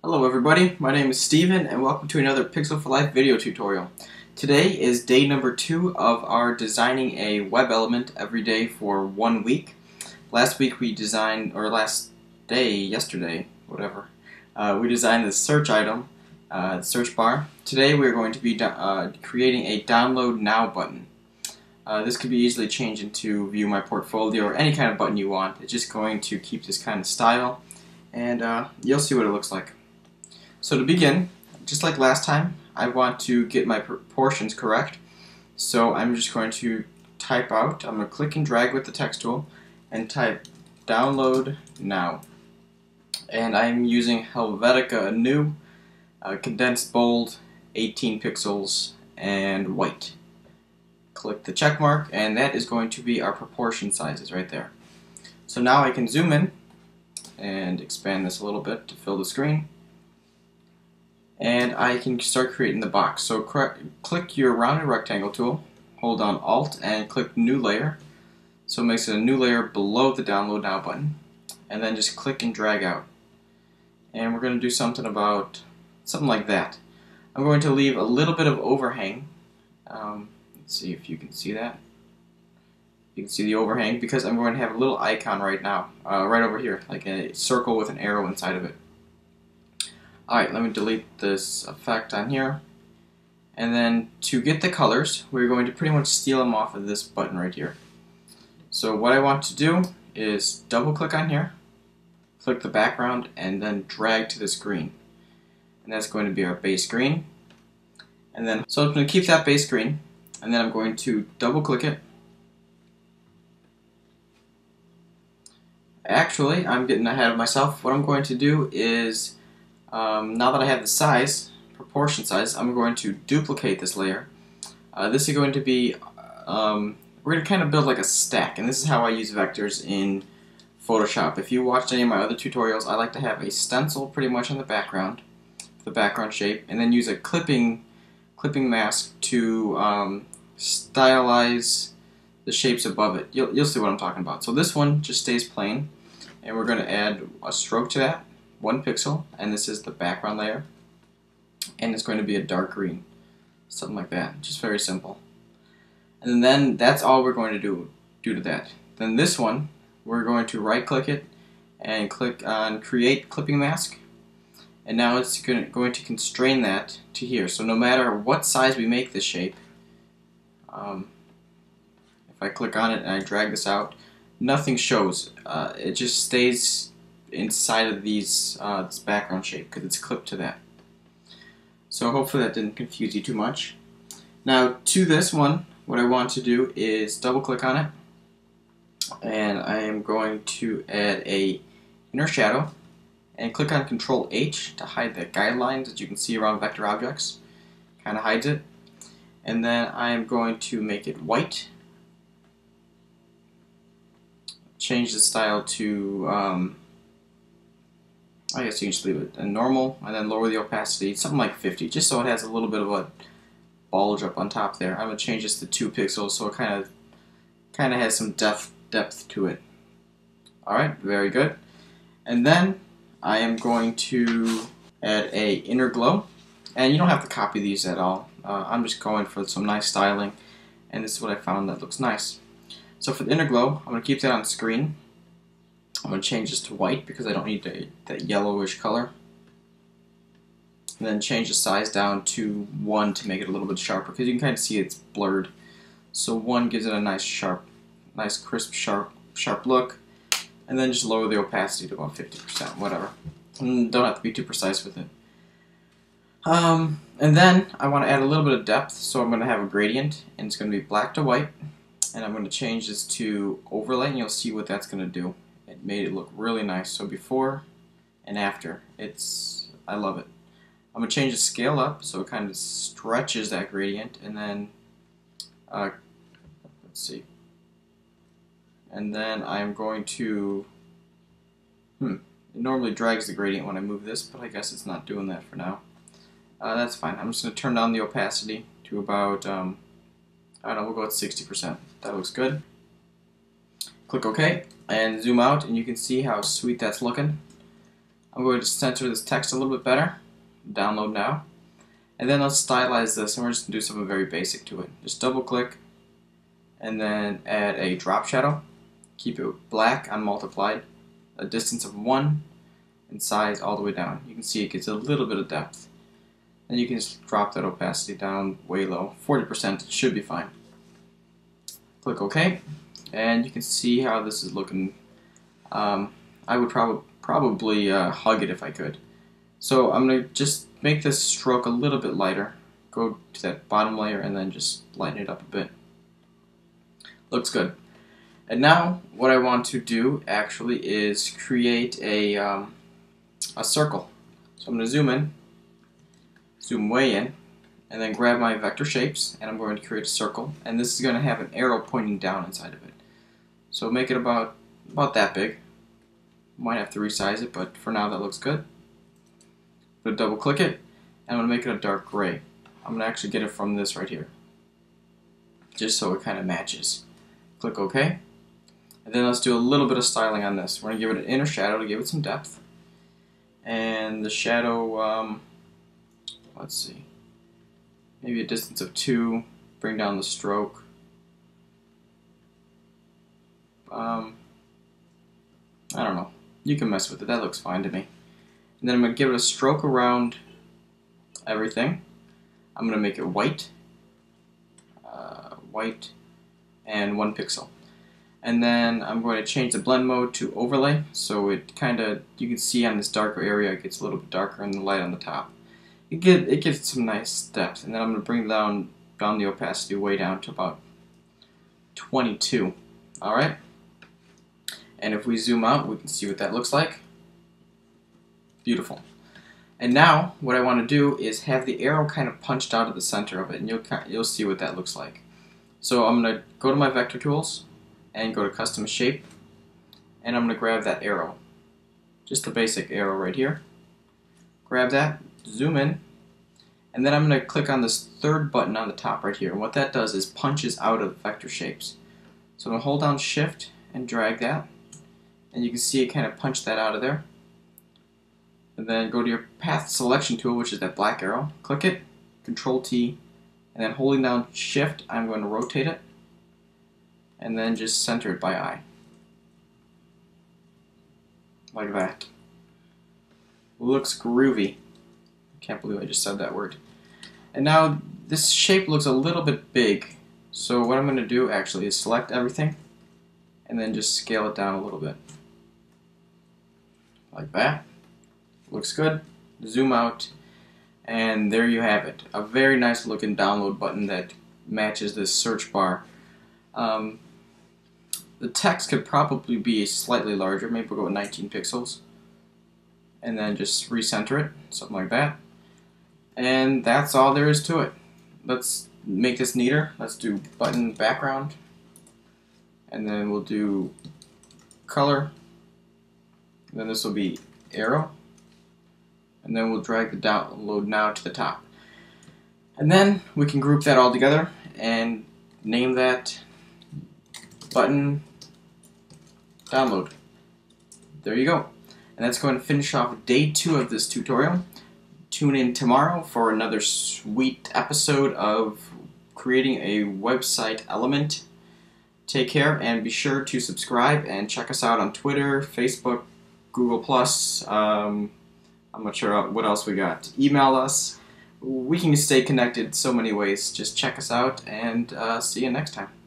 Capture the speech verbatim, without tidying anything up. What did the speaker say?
Hello everybody, my name is Steven and welcome to another Pixel for Life video tutorial. Today is day number two of our designing a web element every day for one week. Last week we designed, or last day, yesterday, whatever, uh, we designed the search item, uh, search bar. Today we're going to be uh, creating a download now button. Uh, this could be easily changed into view my portfolio or any kind of button you want. It's just going to keep this kind of style, and uh, you'll see what it looks like. So to begin, just like last time, I want to get my proportions correct. So I'm just going to type out, I'm going to click and drag with the text tool and type download now. And I'm using Helvetica Neue, uh, condensed bold, eighteen pixels, and white. Click the check mark, and that is going to be our proportion sizes right there. So now I can zoom in and expand this a little bit to fill the screen, and I can start creating the box. So click your rounded rectangle tool, hold down Alt, and click New Layer. So it makes it a new layer below the Download Now button, and then just click and drag out. And we're going to do something about something like that. I'm going to leave a little bit of overhang. Um, see if you can see that. You can see the overhang because I'm going to have a little icon right now, uh, right over here, like a circle with an arrow inside of it. Alright, let me delete this effect on here. And then to get the colors, we're going to pretty much steal them off of this button right here. So what I want to do is double click on here, click the background, and then drag to this green. And that's going to be our base green. And then, so I'm going to keep that base green, and then I'm going to double click it. Actually, I'm getting ahead of myself. What I'm going to do is, um, now that I have the size, proportion size, I'm going to duplicate this layer. Uh, this is going to be, um, we're going to kind of build like a stack, and this is how I use vectors in Photoshop. If you watched any of my other tutorials, I like to have a stencil pretty much on the background, the background shape, and then use a clipping clipping mask to um, stylize the shapes above it. You'll, you'll see what I'm talking about. So this one just stays plain, and we're going to add a stroke to that, one pixel, and this is the background layer, and it's going to be a dark green, something like that, just very simple. And then that's all we're going to do, do to that. Then this one, we're going to right click it and click on create clipping mask, and now it's going to constrain that to here. So no matter what size we make this shape, um, if I click on it and I drag this out, nothing shows. Uh, it just stays inside of these uh, this background shape because it's clipped to that. So hopefully that didn't confuse you too much. Now to this one, what I want to do is double click on it, and I am going to add a inner shadow and click on Control H to hide the guidelines that you can see around vector objects. Kind of hides it. And then I am going to make it white. Change the style to, um, I guess you can just leave it normal, and then lower the opacity, something like fifty, just so it has a little bit of a bulge up on top there. I'm going to change this to two pixels, so it kind of kind of has some depth, depth to it. Alright, very good. And then I am going to add a inner glow, and you don't have to copy these at all. Uh, I'm just going for some nice styling, and this is what I found that looks nice. So for the inner glow, I'm going to keep that on screen. I'm going to change this to white because I don't need a, that yellowish color. And then change the size down to one to make it a little bit sharper, because you can kind of see it's blurred. So one gives it a nice sharp, nice crisp sharp sharp look, and then just lower the opacity to about fifty percent, whatever. And don't have to be too precise with it. Um, and then I want to add a little bit of depth, so I'm going to have a gradient, and it's going to be black to white, and I'm going to change this to overlay, and you'll see what that's going to do. It made it look really nice. So before and after, it's, I love it. I'm going to change the scale up so it kind of stretches that gradient, and then, uh, let's see, and then I'm going to, hmm, it normally drags the gradient when I move this, but I guess it's not doing that for now. Uh, that's fine. I'm just going to turn down the opacity to about um, I don't know, we'll go at sixty percent. That looks good. Click OK and zoom out, and you can see how sweet that's looking. I'm going to center this text a little bit better. Download now. And then let's stylize this, and we're just going to do something very basic to it. Just double click and then add a drop shadow. Keep it black unmultiplied, a distance of one, and size all the way down. You can see it gets a little bit of depth. And you can just drop that opacity down way low. forty percent should be fine. Click OK. And you can see how this is looking. Um, I would prob probably uh, hug it if I could. So I'm going to just make this stroke a little bit lighter. Go to that bottom layer and then just lighten it up a bit. Looks good. And now what I want to do actually is create a, um, a circle. So I'm going to zoom in, zoom way in, and then grab my vector shapes, and I'm going to create a circle, and this is going to have an arrow pointing down inside of it. So make it about, about that big. Might have to resize it, but for now that looks good. I'm going to double click it, and I'm going to make it a dark gray. I'm going to actually get it from this right here, just so it kind of matches. Click OK. And then let's do a little bit of styling on this. We're going to give it an inner shadow to give it some depth. And the shadow, um, let's see, maybe a distance of two, bring down the stroke. Um, I don't know. You can mess with it. That looks fine to me. And then I'm going to give it a stroke around everything. I'm going to make it white, uh, white, and one pixel. And then I'm going to change the blend mode to overlay, so it kind of, you can see on this darker area it gets a little bit darker and the light on the top. It, get, it gives it some nice depth. And then I'm going to bring down, down the opacity way down to about twenty-two. Alright? And if we zoom out, we can see what that looks like. Beautiful. And now what I want to do is have the arrow kind of punched out of the center of it, and you'll, you'll see what that looks like. So I'm going to go to my vector tools and go to custom shape, and I'm going to grab that arrow, just the basic arrow right here. Grab that, zoom in, and then I'm going to click on this third button on the top right here, and what that does is punches out of vector shapes. So I'm going to hold down shift and drag that, and you can see it kind of punched that out of there. And then go to your path selection tool, which is that black arrow, click it, Control T, and then holding down shift I'm going to rotate it, and then just center it by eye. Like that. Looks groovy. I can't believe I just said that word. And now this shape looks a little bit big, so what I'm going to do actually is select everything and then just scale it down a little bit. Like that. Looks good. Zoom out, and there you have it. A very nice looking download button that matches this search bar. Um, the text could probably be slightly larger, maybe we'll go with nineteen pixels, and then just recenter it, something like that. And that's all there is to it. Let's make this neater. Let's do button background, and then we'll do color, and then this will be arrow, and then we'll drag the download now to the top. And then we can group that all together and name that button download. There you go. And that's going to finish off day two of this tutorial. Tune in tomorrow for another sweet episode of creating a website element. Take care, and be sure to subscribe and check us out on Twitter, Facebook, Google Plus. Um, I'm not sure what else we got. Email us. We can stay connected so many ways. Just check us out, and uh, see you next time.